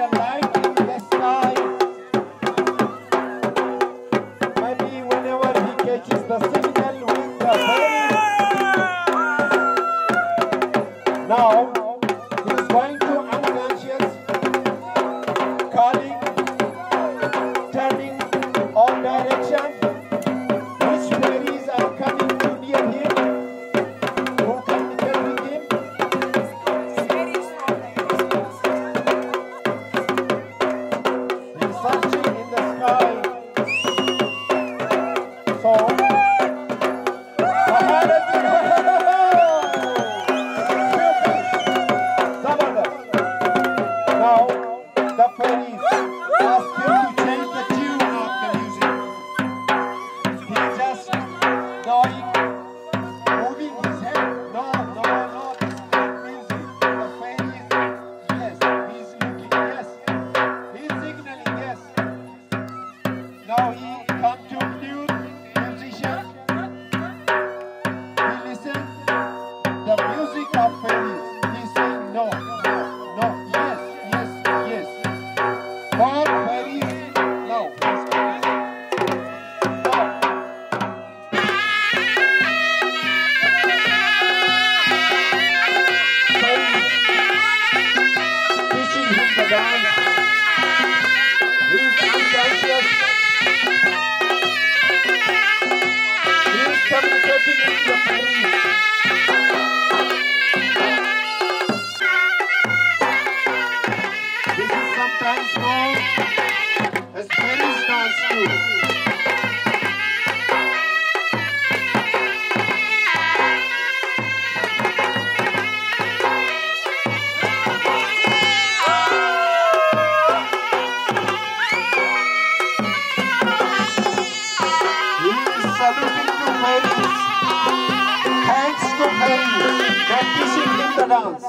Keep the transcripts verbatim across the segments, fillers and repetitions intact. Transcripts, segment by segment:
a light in the sky. Maybe whenever he catches the signal with the phone. Now he's going to unconscious, calling, turning all directions, which fairies are coming to near him. Who can be helping him? He's searching in the sky. So now the fairies ask him to change the tune of the music. He's just nodding, moving his head. No, no, no, this is not music. The fairies, yes, he's looking, yes, he's signaling, yes. Now he comes to flute musician. He listens the music of fairies. He's saying no, no, no, yes, yes, yes. For fairies, no. Dance. He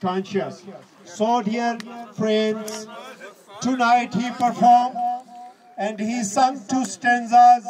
Conscious. So dear friends, tonight he performed and he sang two stanzas